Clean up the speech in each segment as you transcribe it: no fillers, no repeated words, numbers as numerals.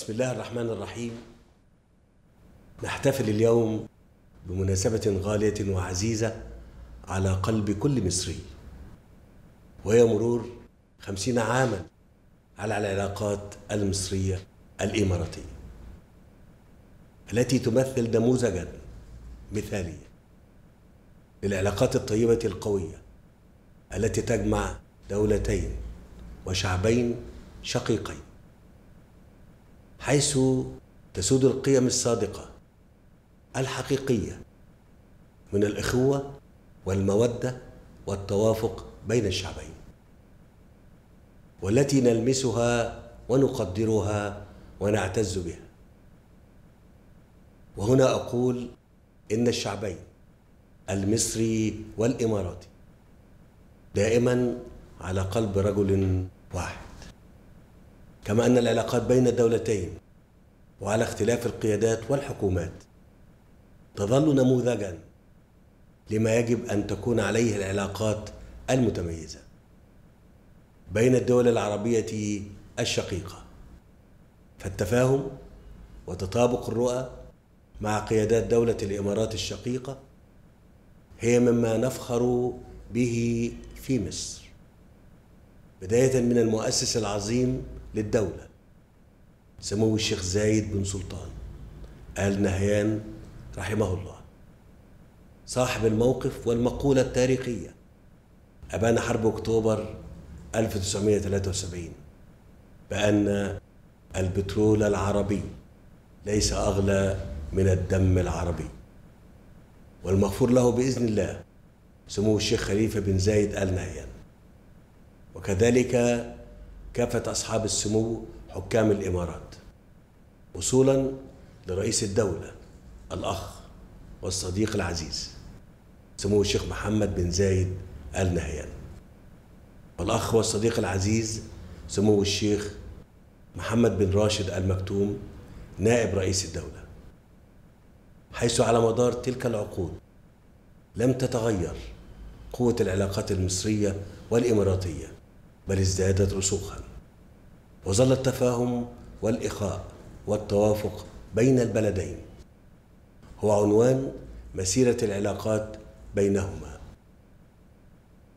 بسم الله الرحمن الرحيم. نحتفل اليوم بمناسبة غالية وعزيزة على قلب كل مصري، وهي مرور 50 عاماً على العلاقات المصرية الإماراتية التي تمثل نموذجاً مثالياً للعلاقات الطيبة القوية التي تجمع دولتين وشعبين شقيقين، حيث تسود القيم الصادقة الحقيقية من الإخوة والمودة والتوافق بين الشعبين، والتي نلمسها ونقدرها ونعتز بها. وهنا أقول إن الشعبين المصري والإماراتي دائماً على قلب رجل واحد، كما أن العلاقات بين الدولتين وعلى اختلاف القيادات والحكومات تظل نموذجاً لما يجب أن تكون عليه العلاقات المتميزة بين الدول العربية الشقيقة، فالتفاهم وتطابق الرؤى مع قيادات دولة الإمارات الشقيقة هي مما نفخر به في مصر، بداية من المؤسس العظيم للدولة سمو الشيخ زايد بن سلطان آل نهيان رحمه الله، صاحب الموقف والمقولة التاريخية أبان حرب أكتوبر 1973 بأن البترول العربي ليس أغلى من الدم العربي، والمغفور له بإذن الله سمو الشيخ خليفة بن زايد آل نهيان. وكذلك كافة أصحاب السمو حكام الإمارات، وصولاً لرئيس الدولة الأخ والصديق العزيز سمو الشيخ محمد بن زايد آل نهيان، والأخ والصديق العزيز سمو الشيخ محمد بن راشد آل مكتوم نائب رئيس الدولة، حيث على مدار تلك العقود لم تتغير قوة العلاقات المصرية والإماراتية، بل ازدادت رسوخاً، وظل التفاهم والإخاء والتوافق بين البلدين هو عنوان مسيرة العلاقات بينهما.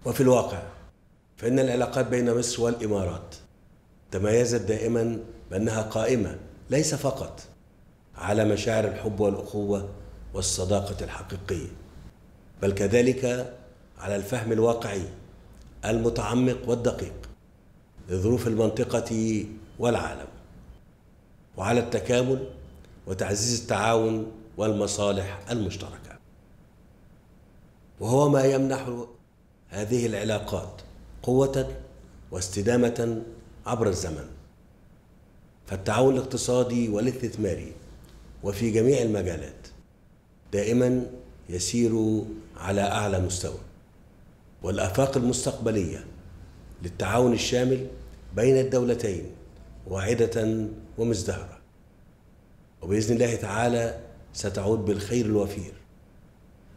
وفي الواقع فإن العلاقات بين مصر والإمارات تميزت دائماً بأنها قائمة ليس فقط على مشاعر الحب والأخوة والصداقة الحقيقية، بل كذلك على الفهم الواقعي المتعمق والدقيق لظروف المنطقة والعالم، وعلى التكامل وتعزيز التعاون والمصالح المشتركة. وهو ما يمنح هذه العلاقات قوة واستدامة عبر الزمن، فالتعاون الاقتصادي والاستثماري وفي جميع المجالات دائما يسير على أعلى مستوى، والآفاق المستقبلية للتعاون الشامل بين الدولتين واعدة ومزدهرة، وبإذن الله تعالى ستعود بالخير الوفير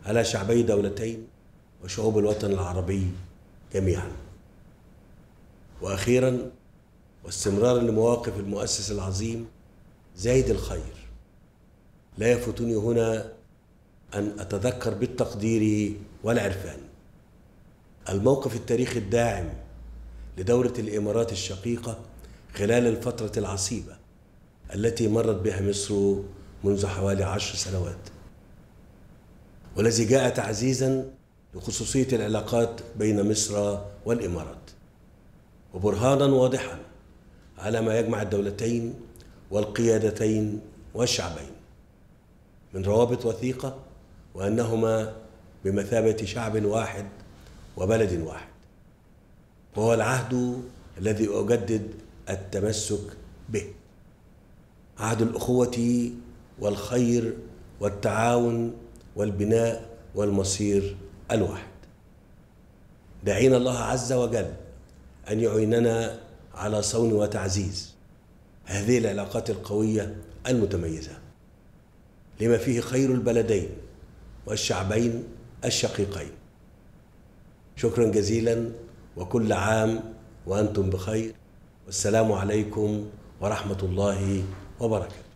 على شعبي دولتين وشعوب الوطن العربي جميعا. وأخيرا، واستمرارا لمواقف المؤسس العظيم زايد الخير، لا يفوتني هنا أن أتذكر بالتقدير والعرفان الموقف التاريخي الداعم لدولة الإمارات الشقيقة خلال الفترة العصيبة التي مرت بها مصر منذ حوالي 10 سنوات، والذي جاء تعزيزاً لخصوصية العلاقات بين مصر والإمارات، وبرهاناً واضحاً على ما يجمع الدولتين والقيادتين والشعبين من روابط وثيقة، وأنهما بمثابة شعب واحد وبلد واحد، وهو العهد الذي أجدد التمسك به، عهد الأخوة والخير والتعاون والبناء والمصير الواحد، داعين الله عز وجل أن يعيننا على صون وتعزيز هذه العلاقات القوية المتميزة لما فيه خير البلدين والشعبين الشقيقين. شكرا جزيلا، وكل عام وأنتم بخير، والسلام عليكم ورحمة الله وبركاته.